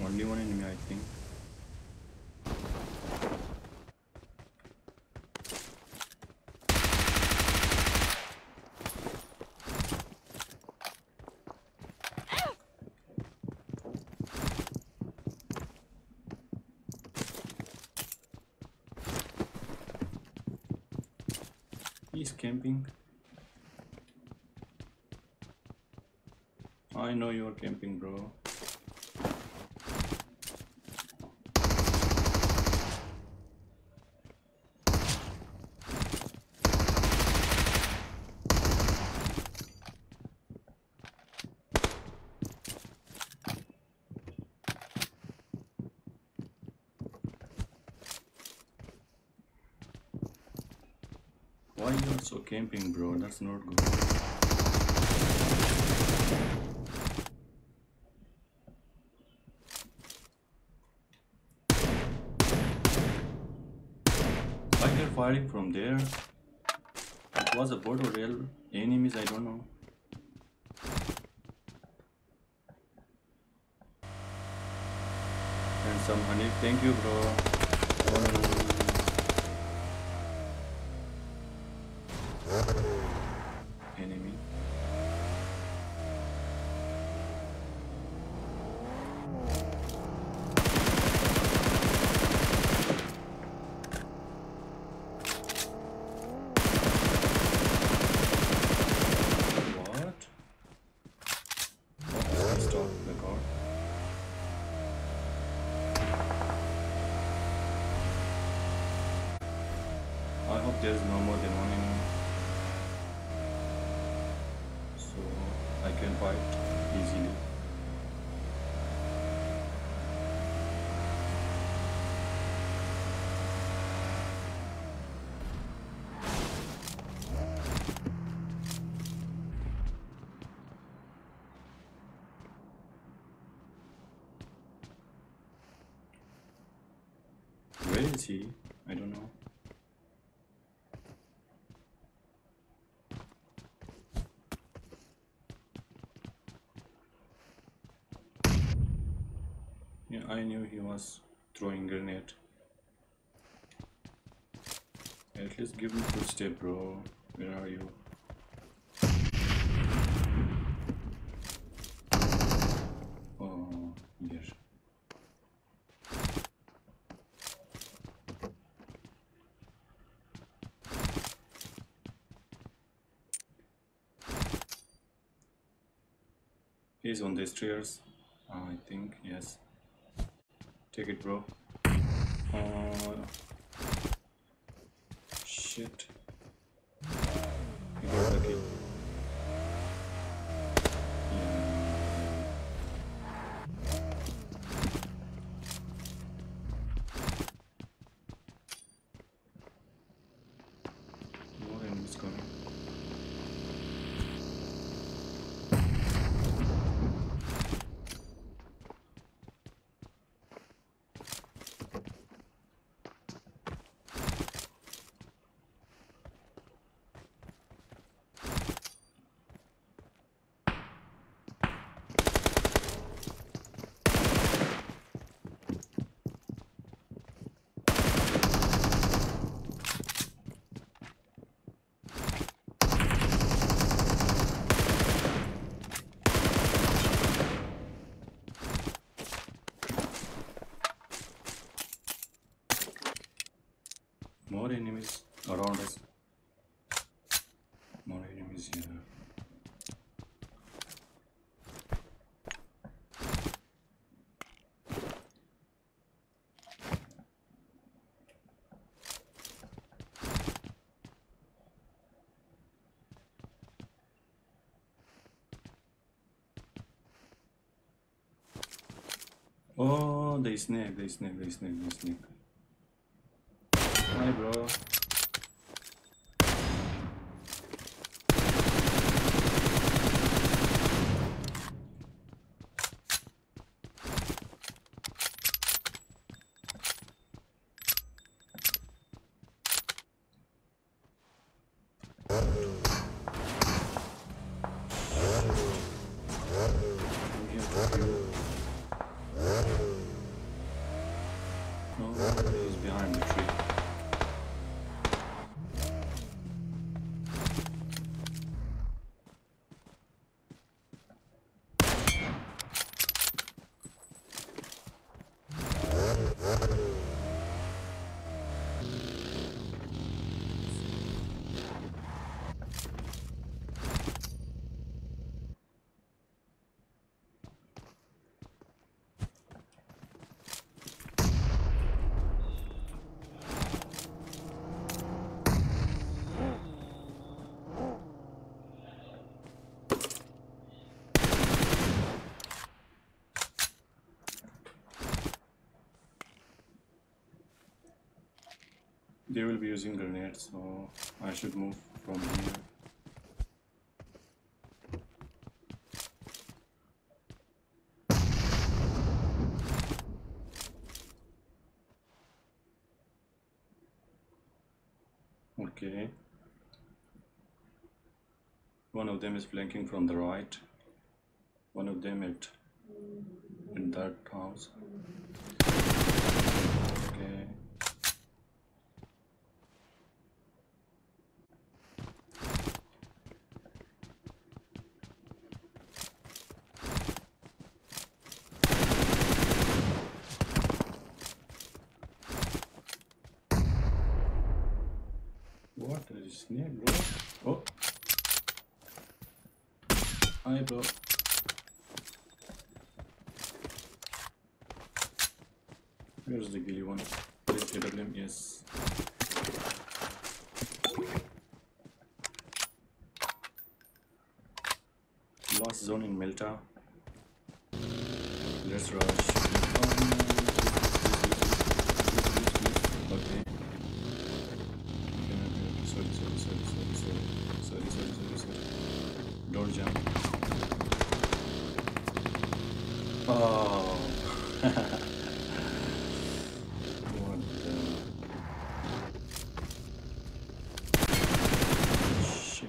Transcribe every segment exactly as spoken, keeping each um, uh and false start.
Only one enemy, I think. He's camping. I know you're camping, bro. Why are you so camping, bro? That's not good. Why they're firing from there? It was a bot or real enemies, I don't know. And some honey, thank you, bro. Oh. Enemy. What? Oh, stop the car. I hope there's no more than one enemy. I can fight easily. Where is he? I don't know. Yeah, I knew he was throwing grenade. At least give me good step, bro. Where are you? Oh, yes. He's on the stairs, I think, yes. Take it, bro. Uh, shit. You got the kill. More enemies coming. More enemies around us. More enemies here. Oh, they snake, they snake, they snake, they snake. Hi, bro. goes behind the tree. They will be using grenades, so I should move from here. Okay. One of them is flanking from the right. One of them at, at that house. Okay. What a snake, bro. Oh. Hi, bro. Where's the gilly one? K W M, yes. Lost zone in Melta. Let's rush. Okay. Don't jump. Oh. What the shit.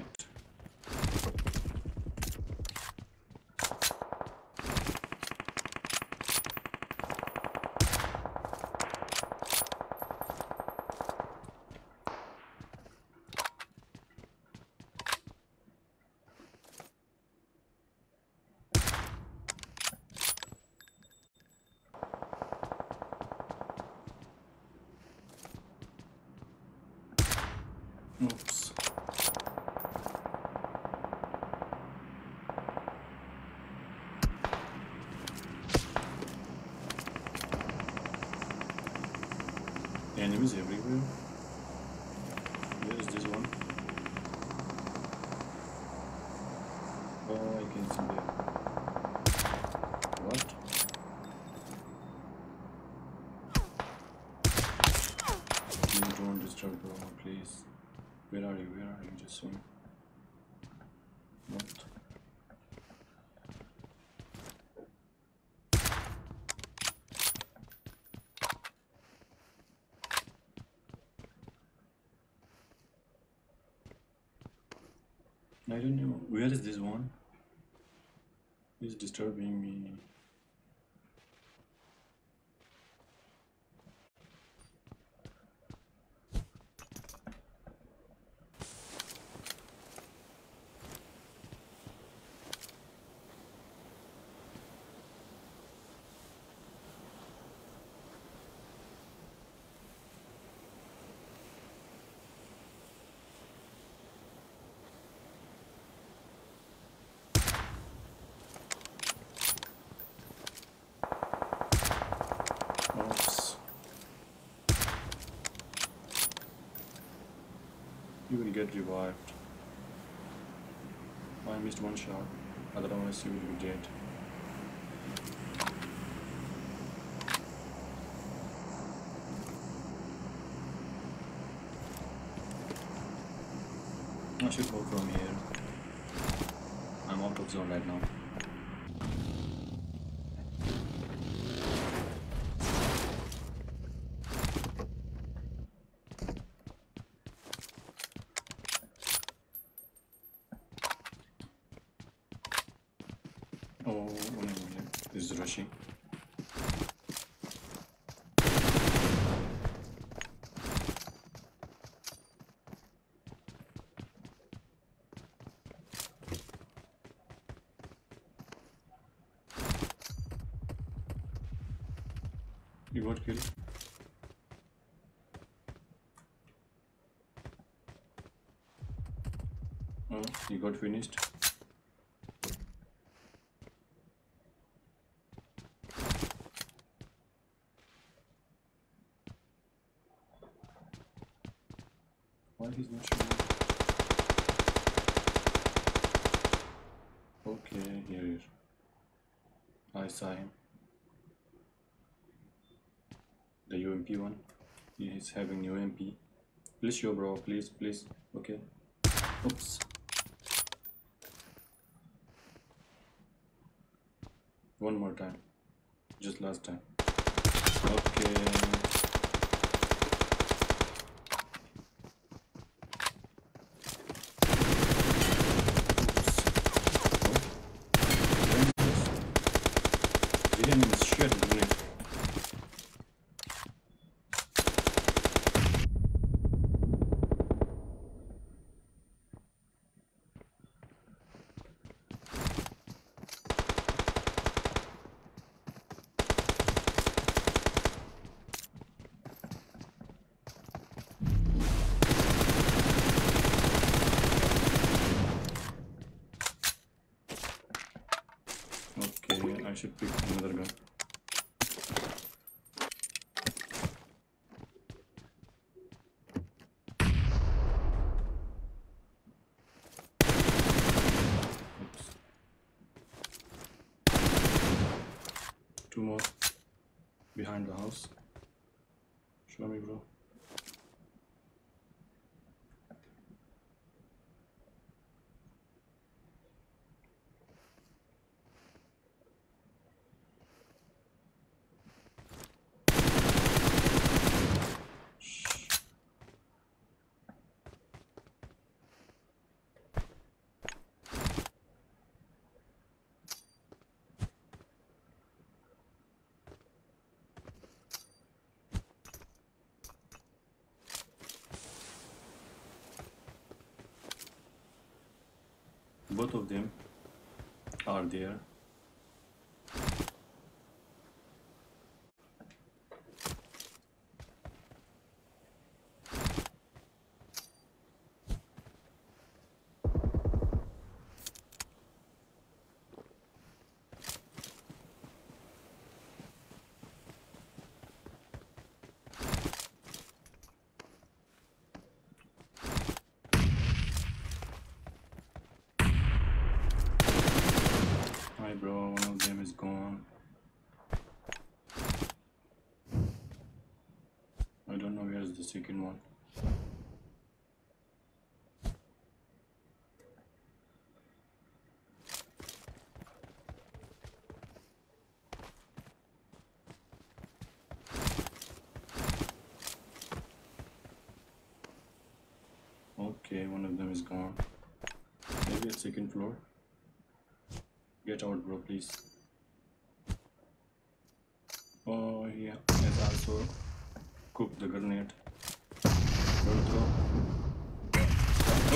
Oops. Enemies everywhere. Where is this one? Oh, I can see them. What? Please don't disturb the room, please. Where are you? Where are you? Just swim. What? I don't know. Where is this one? It's disturbing me. You will get revived. I missed one shot, otherwise you will be dead. I should go from here. I'm out of zone right now. Oh, this is rushing. You got killed. Oh, you got finished. Why he's not shooting? Okay, here he is. I saw him. The U M P one. He's having U M P. Please show, bro. Please, please. Okay. Oops. One more time. Just last time. Okay. Oops. We didn't even shoot the grenade. I should pick another gun. Oops. Two more behind the house. Show me, bro. Both of them are there. Bro, one of them is gone. I don't know where is the second one. Okay, one of them is gone. Maybe at second floor. Get out, bro, please. Oh, yeah, let's also cook the grenade. Don't throw.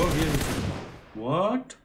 Oh, here he is. What?